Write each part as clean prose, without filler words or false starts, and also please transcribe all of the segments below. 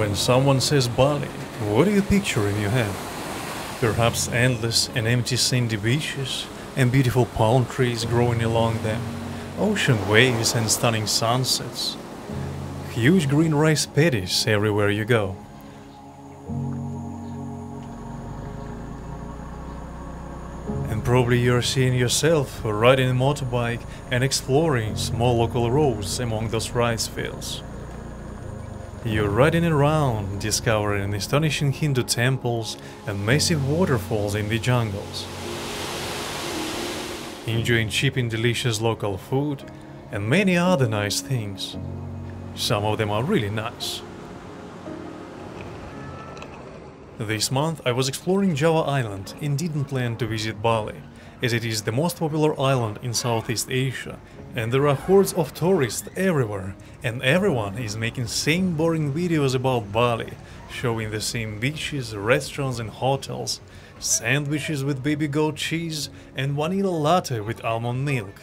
when someone says Bali, what do you picture in your head? Perhaps endless and empty sandy beaches and beautiful palm trees growing along them, ocean waves and stunning sunsets, huge green rice paddies everywhere you go. And probably you're seeing yourself riding a motorbike and exploring small local roads among those rice fields. You're riding around, discovering astonishing Hindu temples and massive waterfalls in the jungles, enjoying cheap and delicious local food and many other nice things. Some of them are really nice. This month I was exploring Java Island and didn't plan to visit Bali, as it is the most popular island in Southeast Asia, and there are hordes of tourists everywhere, and everyone is making same boring videos about Bali, showing the same beaches, restaurants and hotels, sandwiches with baby goat cheese and vanilla latte with almond milk.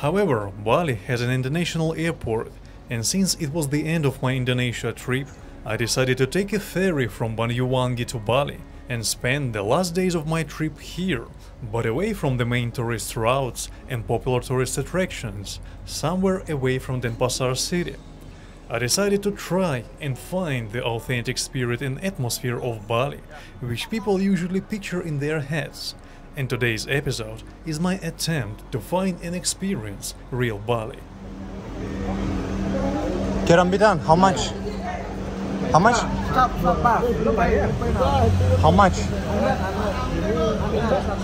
However, Bali has an international airport, and since it was the end of my Indonesia trip, I decided to take a ferry from Banyuwangi to Bali and spend the last days of my trip here, but away from the main tourist routes and popular tourist attractions, somewhere away from Denpasar city. I decided to try and find the authentic spirit and atmosphere of Bali, which people usually picture in their heads. And today's episode is my attempt to find and experience real Bali. Kerambitan, how much? How much? How much?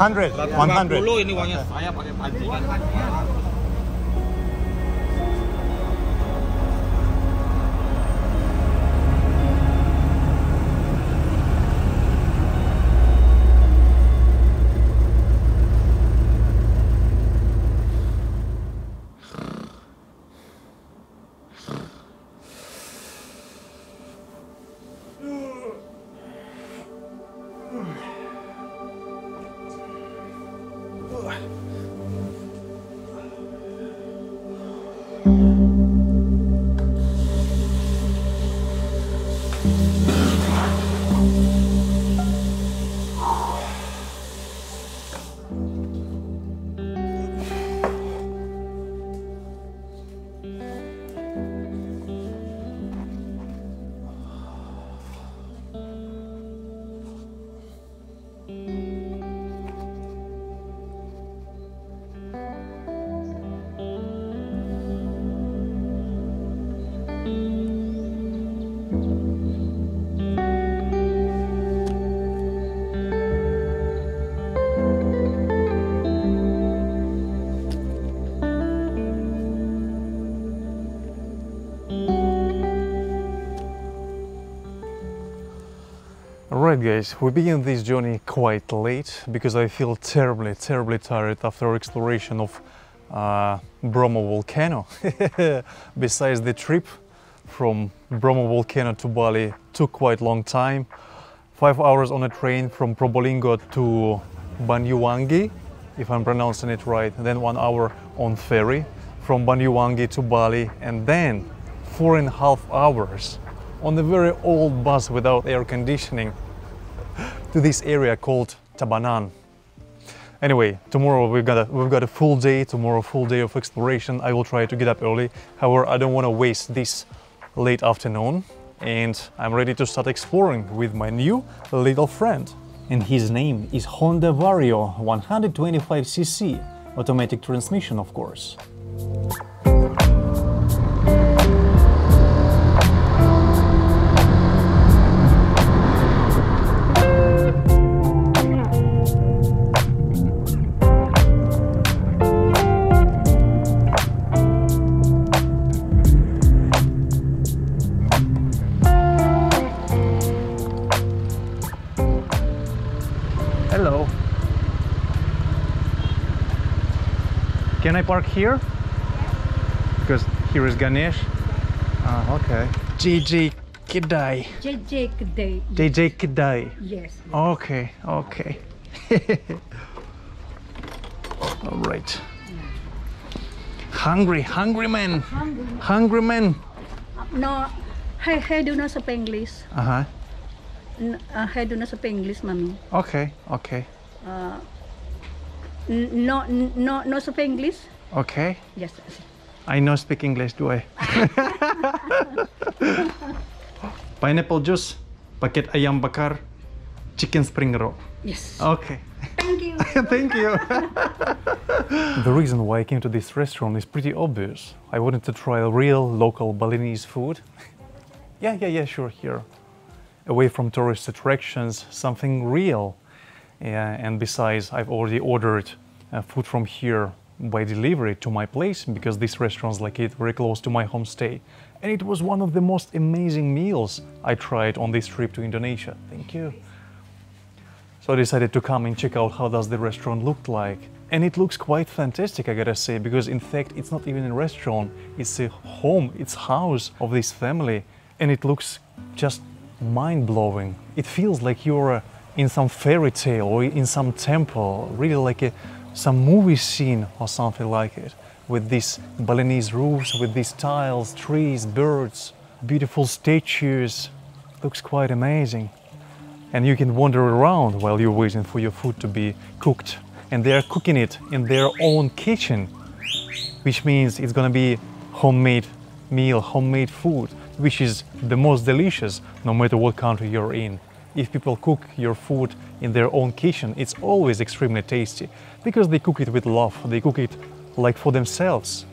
100, 100. Okay. Alright guys, we began this journey quite late because I feel terribly tired after exploration of Bromo volcano. Besides, the trip from Bromo volcano to Bali took quite a long time. 5 hours on a train from Probolinggo to Banyuwangi, if I'm pronouncing it right, then 1 hour on ferry from Banyuwangi to Bali, and then 4.5 hours on the very old bus without air conditioning to this area called Tabanan. Anyway, tomorrow we've got a full day, of exploration. I will try to get up early. However, I don't want to waste this late afternoon, and I'm ready to start exploring with my new little friend. And his name is Honda Vario 125cc, automatic transmission, of course. Can I park here? Because here is Ganesh. Ah, okay. J.J. Kedai. J.J. Kedai. J.J. Kedai. Yes. Okay, okay. All right. Hungry, hungry man. Hungry man. No, I do not speak English. Uh-huh. I do not speak English, mommy. Okay, okay. No speak English. Okay. Yes. I know speak English, do I? Pineapple juice, paket ayam bakar, chicken spring roll. Yes. Okay. Thank you. Thank you. The reason why I came to this restaurant is pretty obvious. I wanted to try real local Balinese food. Yeah, sure, here. Away from tourist attractions, something real. Yeah, and besides, I've already ordered food from here by delivery to my place, because this restaurant is located very close to my homestay. And it was one of the most amazing meals I tried on this trip to Indonesia. Thank you. So I decided to come and check out how does the restaurant look like. And it looks quite fantastic, I gotta say, because in fact, it's not even a restaurant, it's a home, it's house of this family. And it looks just mind-blowing. It feels like you're in some fairy tale or in some temple, really like some movie scene or something like it, with these Balinese roofs, with these tiles, trees, birds, beautiful statues. Looks quite amazing. And you can wander around while you're waiting for your food to be cooked. And they're cooking it in their own kitchen, which means it's gonna be homemade meal, homemade food, which is the most delicious no matter what country you're in. If people cook your food in their own kitchen, it's always extremely tasty, because they cook it with love, they cook it like for themselves.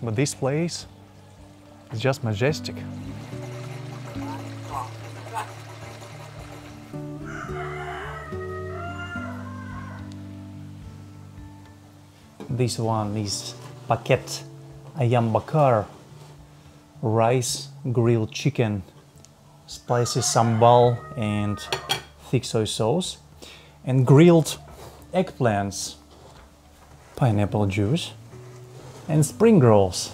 But this place is just majestic. This one is paket ayam bakar, rice, grilled chicken, spicy sambal and thick soy sauce, and grilled eggplants, pineapple juice, and spring rolls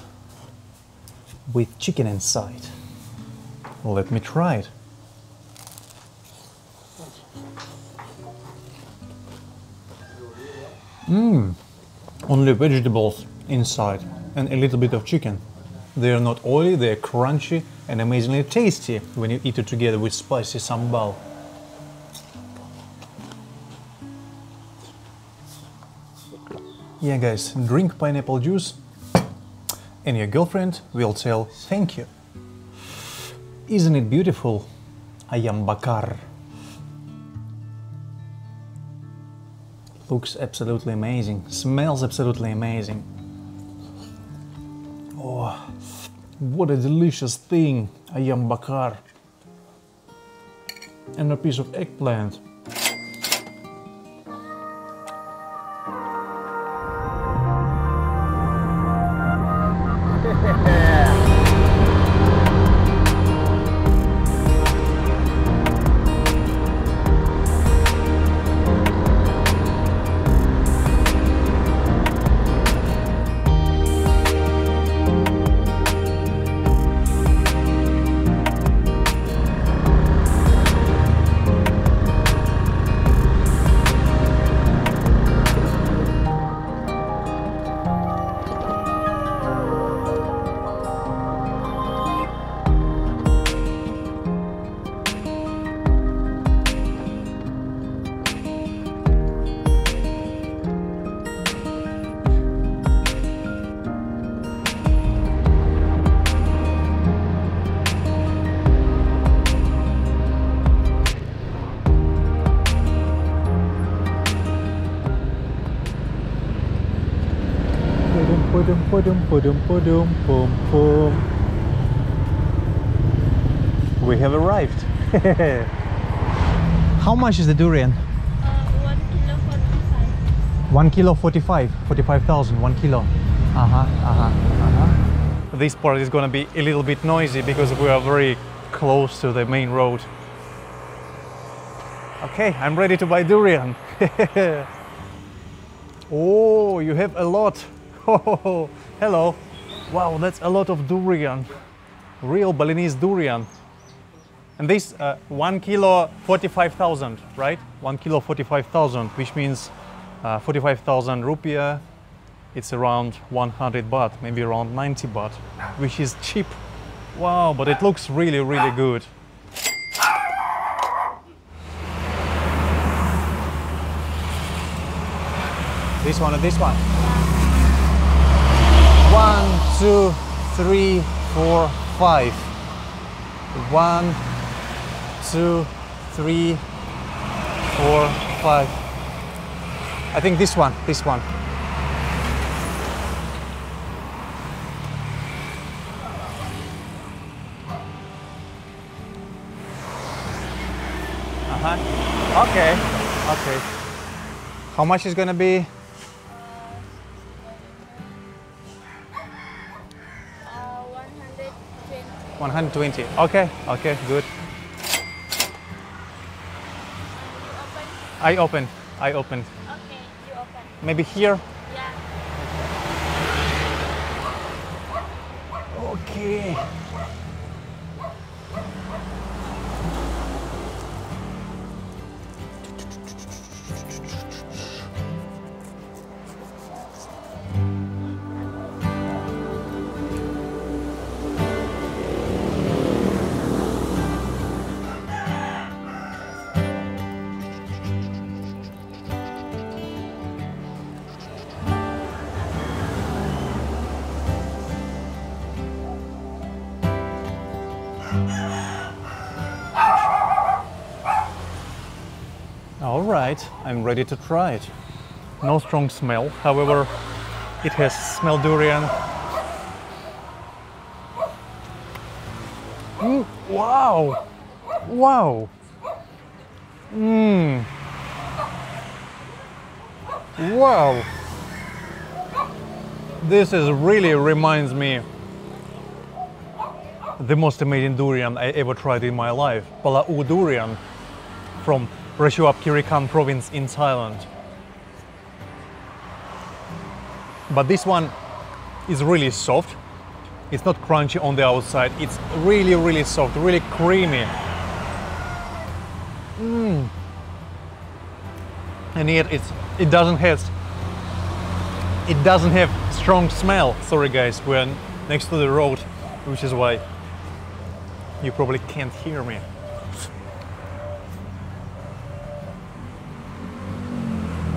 with chicken inside. Let me try it. Only vegetables inside and a little bit of chicken. They are not oily, they are crunchy and amazingly tasty when you eat it together with spicy sambal. Yeah, guys, drink pineapple juice and your girlfriend will tell thank you. Isn't it beautiful? Ayam bakar. Looks absolutely amazing, smells absolutely amazing. Oh, what a delicious thing, ayam bakar. And a piece of eggplant. We have arrived. How much is the durian? 1 kilo 45. 1 kilo 45. 45,000. 1 kilo. This part is gonna be a little bit noisy because we are very close to the main road. Okay, I'm ready to buy durian. Oh, you have a lot. Oh, hello. Wow, that's a lot of durian. Real Balinese durian. And this 1 kilo 45,000, right? 1 kilo 45,000, which means 45,000 rupiah, it's around 100 baht, maybe around 90 baht, which is cheap. Wow, but it looks really, really good. This one and this one. 1, 2, 3, 4, 5. 1, 2, 3, 4, 5. I think this one. Okay. How much is gonna be? $120. Okay, good. I open. Okay, you open. Maybe here? Yeah. Okay. All right, I'm ready to try it. No strong smell, however, it has smelled durian. Wow! Wow! Wow! This is really reminds me the most amazing durian I ever tried in my life, Palau durian from Kirikan province in Thailand. But this one is really soft. It's not crunchy on the outside. It's really, really soft, really creamy. And yet it doesn't have strong smell. Sorry guys, we're next to the road, which is why you probably can't hear me.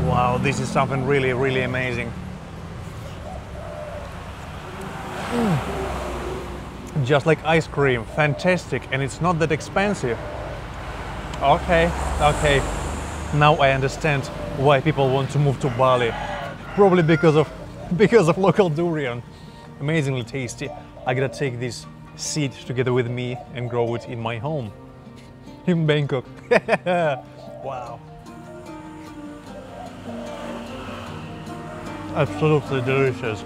Wow, this is something really, really amazing. Just like ice cream, fantastic, and it's not that expensive. Okay. Now I understand why people want to move to Bali. Probably because of local durian. Amazingly tasty. I gotta take this seed together with me and grow it in my home in Bangkok. Wow. Absolutely delicious.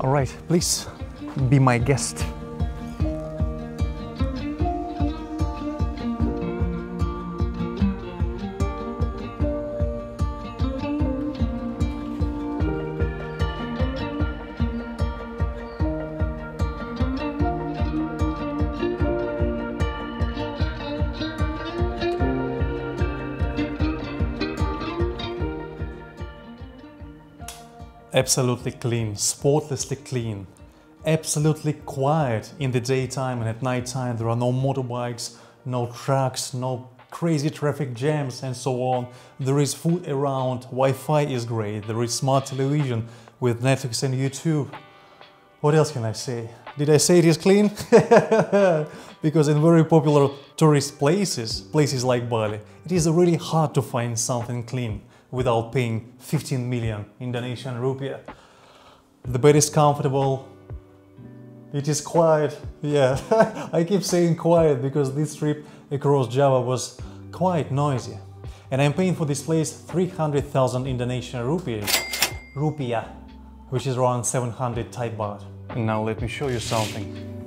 All right, please be my guest. Absolutely clean, spotlessly clean, absolutely quiet in the daytime and at nighttime. There are no motorbikes, no trucks, no crazy traffic jams and so on. There is food around, Wi-Fi is great, there is smart television with Netflix and YouTube. What else can I say? Did I say it is clean? Because in very popular tourist places like Bali, it is really hard to find something clean without paying 15 million Indonesian rupiah. The bed is comfortable, it is quiet, yeah. I keep saying quiet because this trip across Java was quite noisy. And I'm paying for this place 300,000 Indonesian rupiah, which is around 700 Thai baht. And now let me show you something.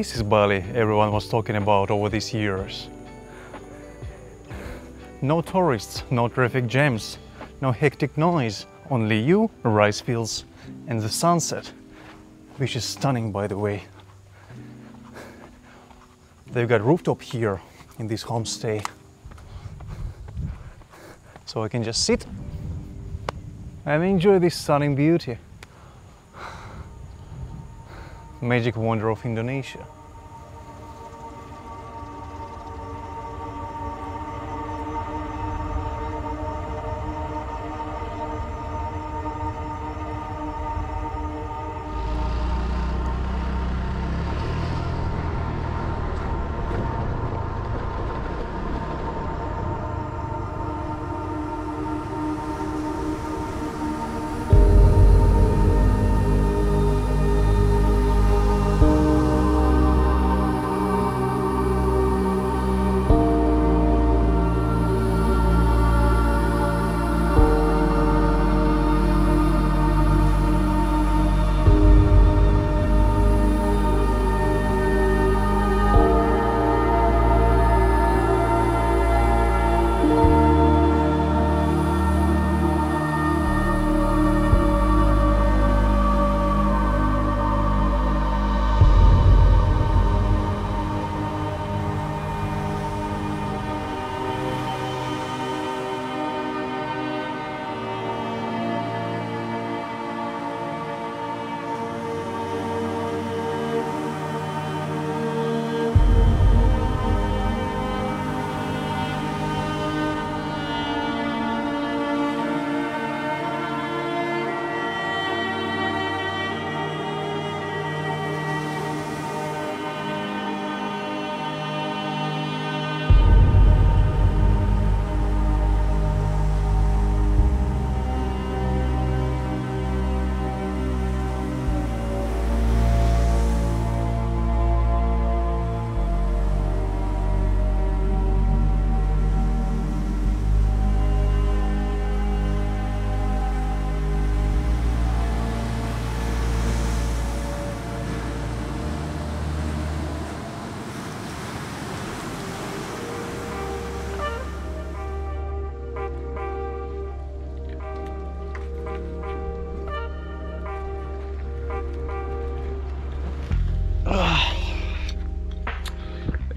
this is Bali everyone was talking about over these years. No tourists, no traffic jams, no hectic noise, only you, rice fields and the sunset, which is stunning by the way. They've got rooftop here in this homestay, so I can just sit and enjoy this stunning beauty. Magic wonder of Indonesia.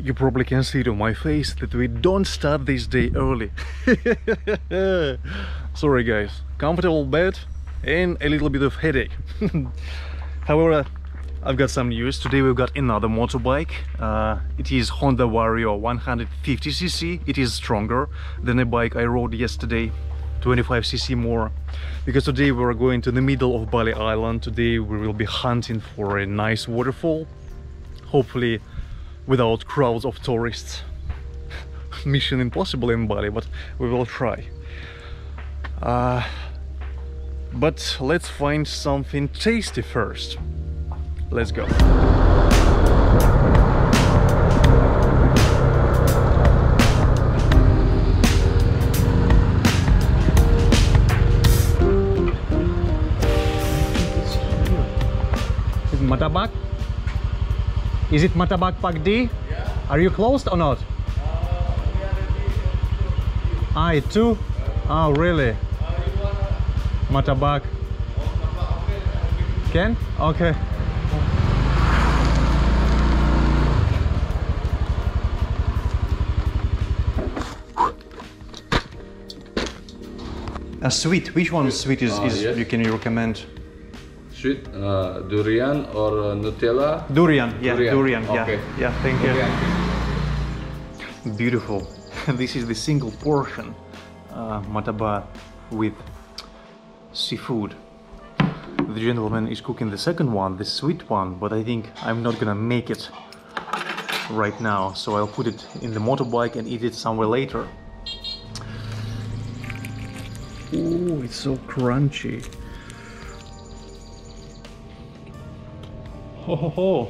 You probably can see it on my face that we don't start this day early. Sorry guys, comfortable bed and a little bit of headache. However, I've got some news. Today we've got another motorbike. It is Honda Vario 150cc. It is stronger than a bike I rode yesterday, 25cc more. Because today we're going to the middle of Bali Island. Today we will be hunting for a nice waterfall. Hopefully without crowds of tourists. Mission impossible in Bali, but we will try. But let's find something tasty first. Let's go. Is it matabak? Is it Matabak Pakdi? Yeah. Are you closed or not? I too. Oh really? Matabak. Can? Okay. A sweet. Which one sweet is yes. You can recommend? Sweet, durian or Nutella? Durian, yeah, durian, okay. Yeah, thank you. Okay. Beautiful. This is the single portion mataba with seafood. The gentleman is cooking the second one, the sweet one, but I think I'm not gonna make it right now, so I'll put it in the motorbike and eat it somewhere later. Oh, it's so crunchy. Ho ho ho!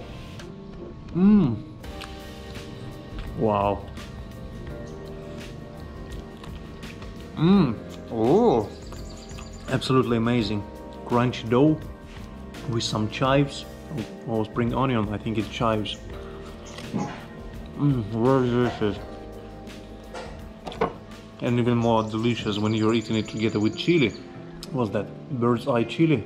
Mmm! Wow! Mmm! Oh! Absolutely amazing! Crunchy dough with some chives or spring onion, I think it's chives. Very delicious. And even more delicious when you're eating it together with chili. What's that? Bird's eye chili.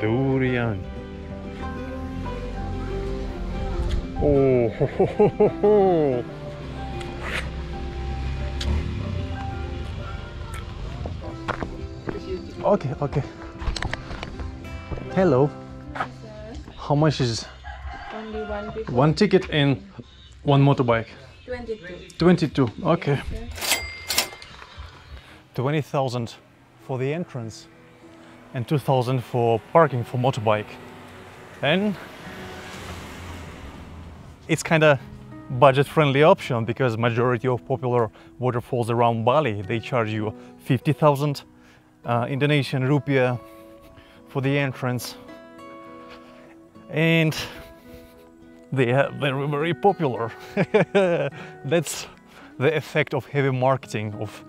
Durian. Oh, ho, ho, ho, ho. Okay. Hello. Sir. How much is only one ticket and one motorbike? 22. Okay. 20,000 for the entrance and 2,000 for parking for motorbike. And it's kind of budget-friendly option because majority of popular waterfalls around Bali, they charge you 50,000 Indonesian rupiah for the entrance. And they are very, very popular. That's the effect of heavy marketing of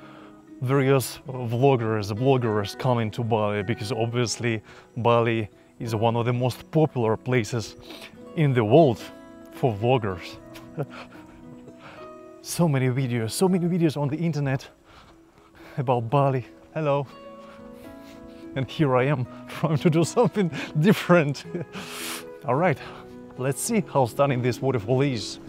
various vloggers coming to Bali, because obviously Bali is one of the most popular places in the world for vloggers. so many videos on the internet about Bali. Hello. And here I am trying to do something different. All right. Let's see how stunning this waterfall is.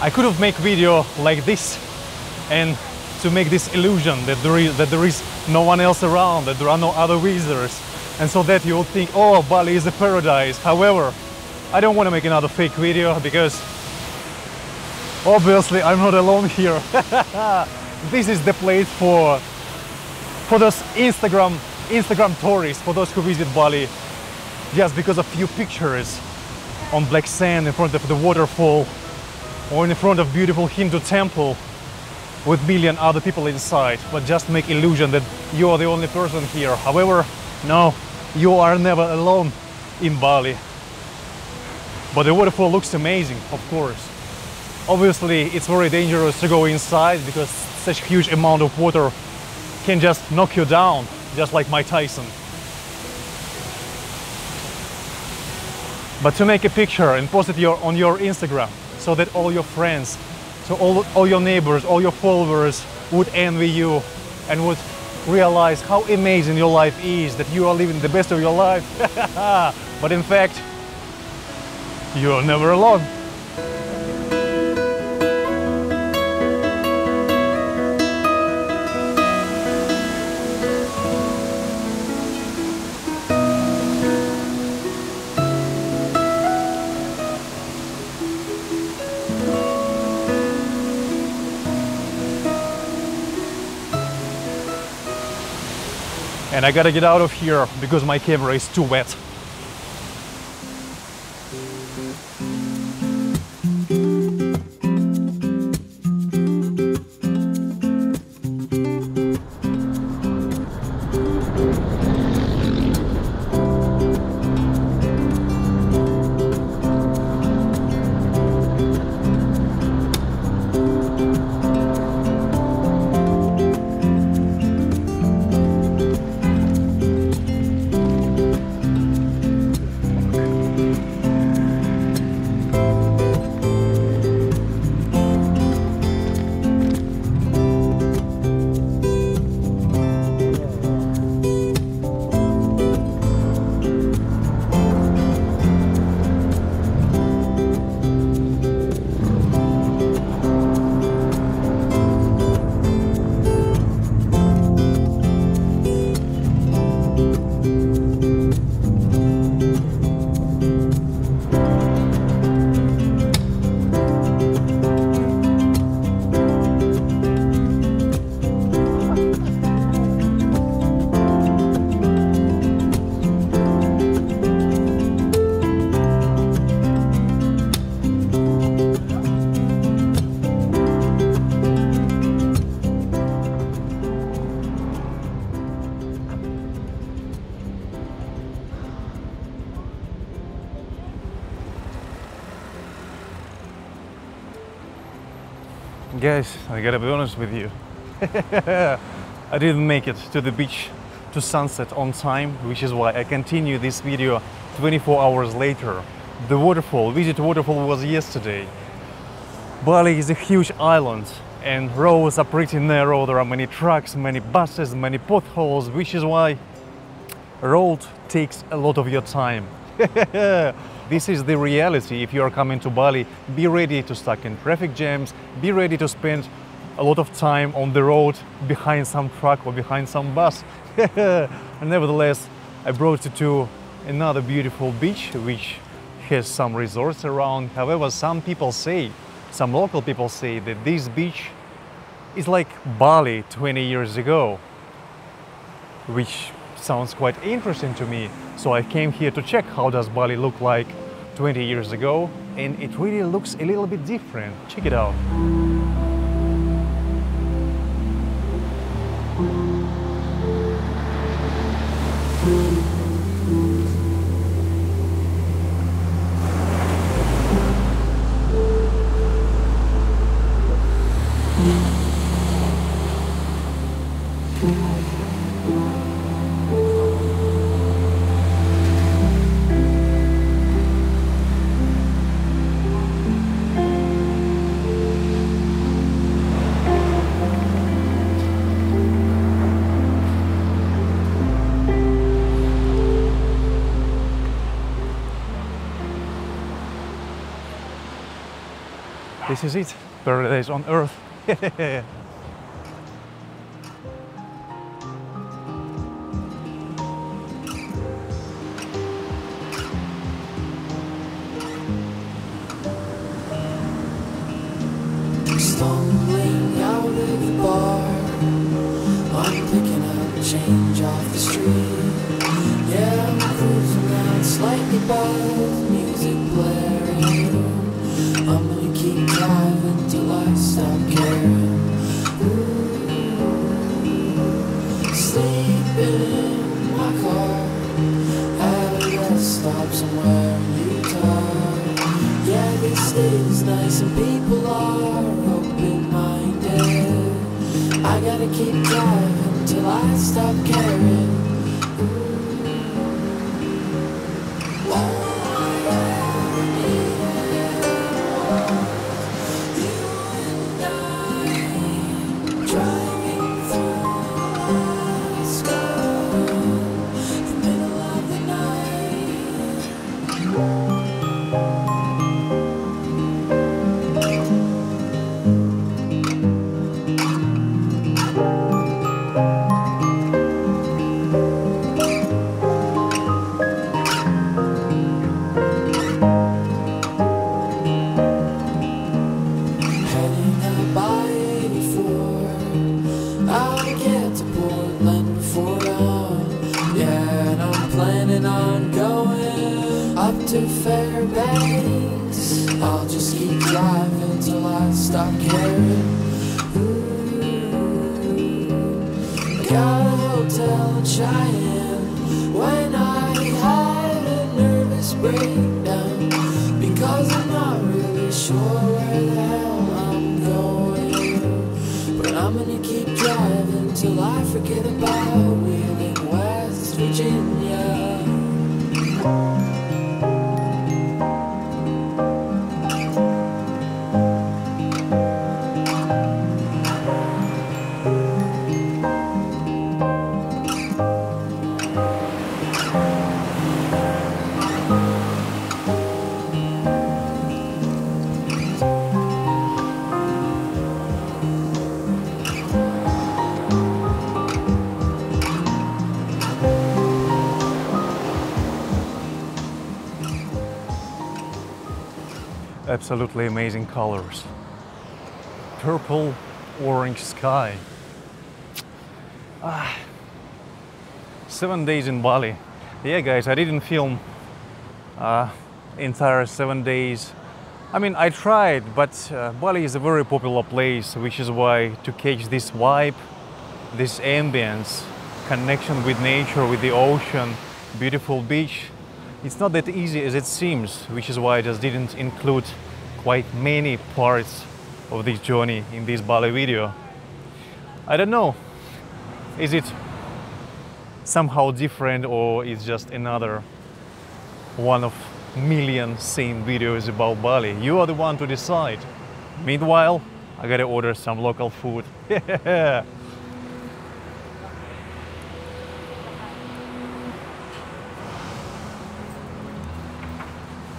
I could have made video like this and to make this illusion that there is no one else around, that there are no other visitors, and so that you will think, oh, Bali is a paradise. However, I don't want to make another fake video because obviously I'm not alone here. This is the place for those Instagram Instagram tourists, for those who visit Bali, just because of few pictures on black sand in front of the waterfall or in front of beautiful Hindu temple with million other people inside, but just make illusion that you are the only person here. However, no, you are never alone in Bali. But the waterfall looks amazing, of course. Obviously, it's very dangerous to go inside because such huge amount of water can just knock you down, just like Mike Tyson. But to make a picture and post it on your Instagram so that all your friends, so all your neighbors, all your followers would envy you and would realize how amazing your life is, that you are living the best of your life. But in fact, you are never alone. And I gotta get out of here because my camera is too wet. Guys, I gotta be honest with you, I didn't make it to the beach to sunset on time, which is why I continue this video 24 hours later. The waterfall, visit waterfall was yesterday. Bali is a huge island and roads are pretty narrow, there are many trucks, many buses, many potholes, which is why road takes a lot of your time. This is the reality. If you are coming to Bali, be ready to stuck in traffic jams, be ready to spend a lot of time on the road behind some truck or behind some bus. Nevertheless, I brought you to another beautiful beach, which has some resorts around. However, some people say, some local people say that this beach is like Bali 20 years ago, which sounds quite interesting to me. So I came here to check how does Bali look like 20 years ago, and it really looks a little bit different. Check it out. This is it, paradise on earth. Stumbling out of the bar, I'm picking up change off the street. Yeah, I'm cruising out slightly both, music blaring. I'm gonna keep driving till I stop caring. Ooh, sleep in my car at a rest stop somewhere in Utah. Yeah, this city's nice and people are open-minded. I gotta keep driving till I stop caring. Absolutely amazing colors. Purple, orange sky. 7 days in Bali. Yeah guys, I didn't film entire 7 days. I mean, I tried, but Bali is a very popular place, which is why to catch this vibe, this ambience, connection with nature, with the ocean, beautiful beach, it's not that easy as it seems, which is why I just didn't include quite many parts of this journey in this Bali video. I don't know, is it somehow different or is just another one of million same videos about Bali? You are the one to decide. Meanwhile, I gotta order some local food.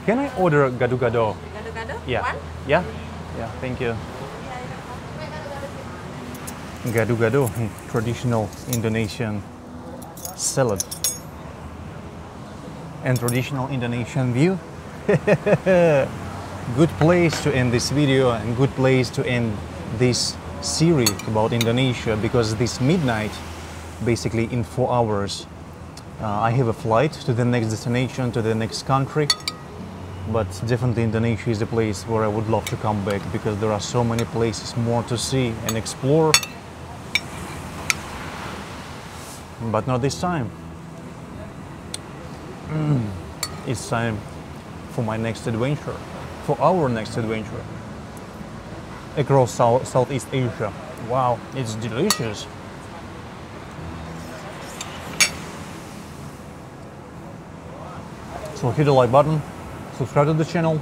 Can I order gado-gado? Gado-gado? Yeah. One? Yeah? Yeah, thank you. Gado-gado, traditional Indonesian salad. And traditional Indonesian view. Good place to end this video and good place to end this series about Indonesia, because this midnight, basically in 4 hours, I have a flight to the next destination, to the next country. But definitely Indonesia is a place where I would love to come back, because there are so many places more to see and explore. But not this time. It's time for my next adventure, for our next adventure. Across Southeast Asia. Wow, it's delicious. So hit the like button. Subscribe to the channel,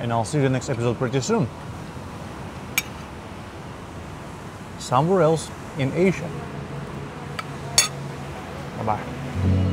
and I'll see you in the next episode pretty soon. Somewhere else in Asia. Bye-bye.